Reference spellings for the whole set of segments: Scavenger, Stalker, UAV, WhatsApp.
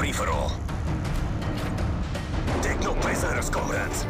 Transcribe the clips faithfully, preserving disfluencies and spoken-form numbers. free-for-all. Take no prisoners, comrades.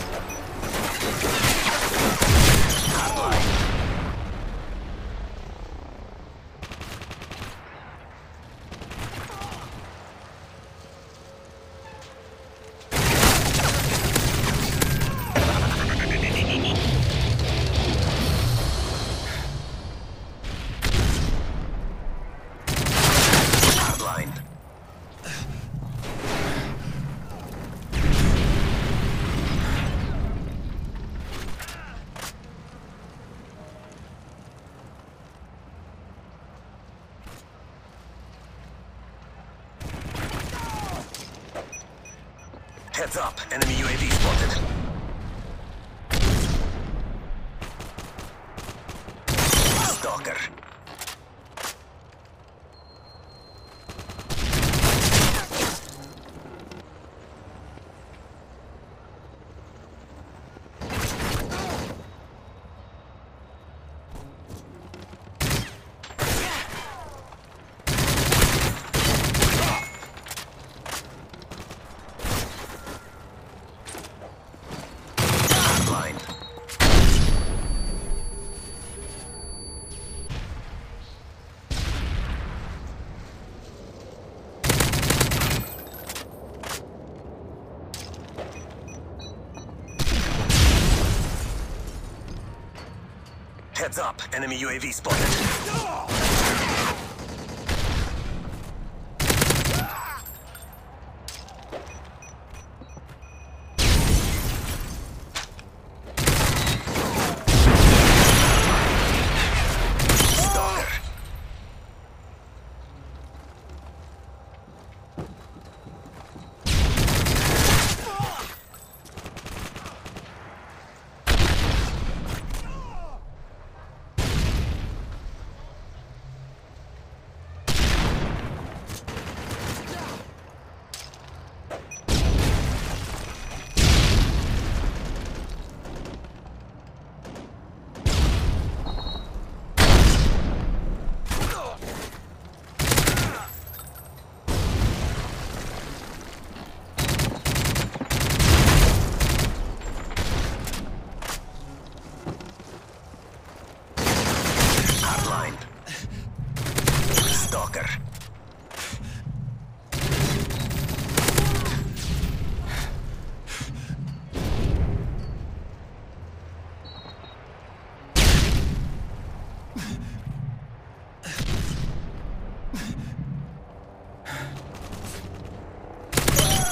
Heads up, enemy U A V spotted. Stalker. Heads up, enemy U A V spotted. Stalker.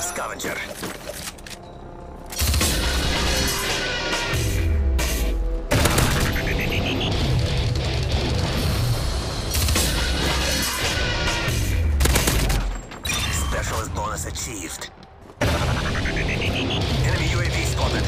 Scavenger. Specialist bonus achieved. Enemy U A V spotted.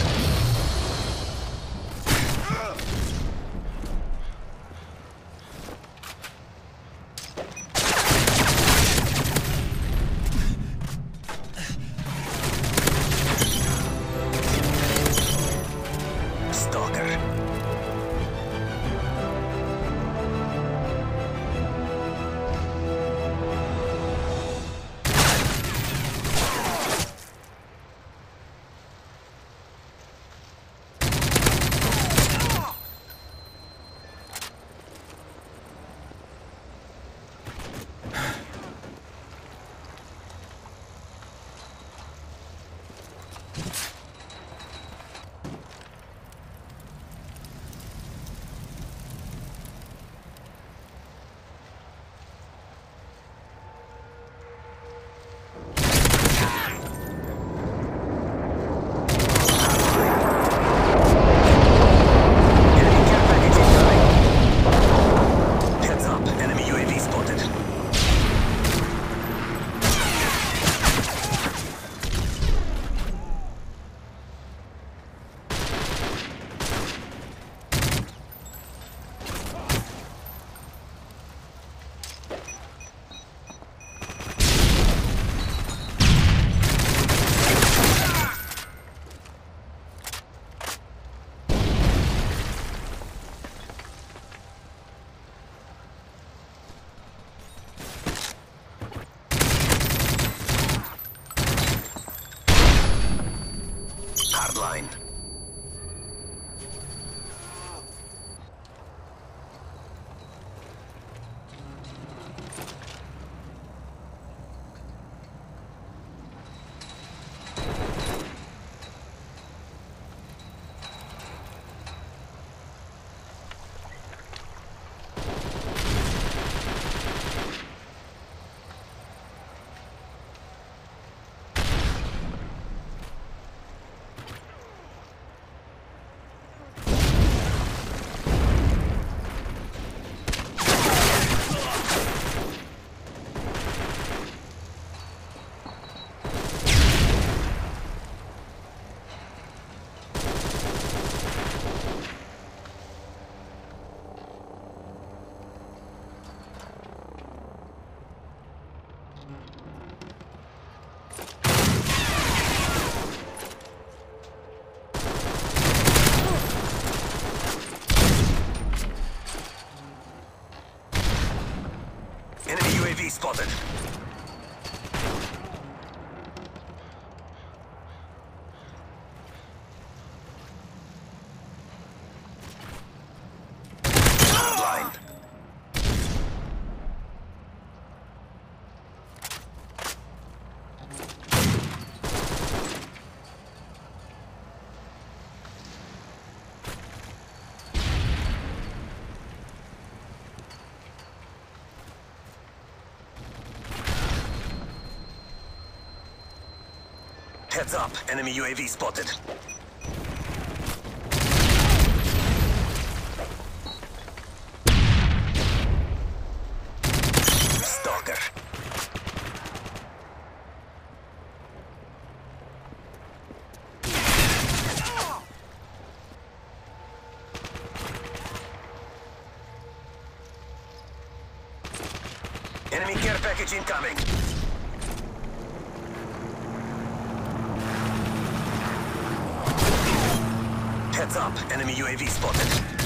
mind. Spotted. Heads up, enemy U A V spotted. Stalker. Enemy care package incoming. Heads up, enemy U A V spotted.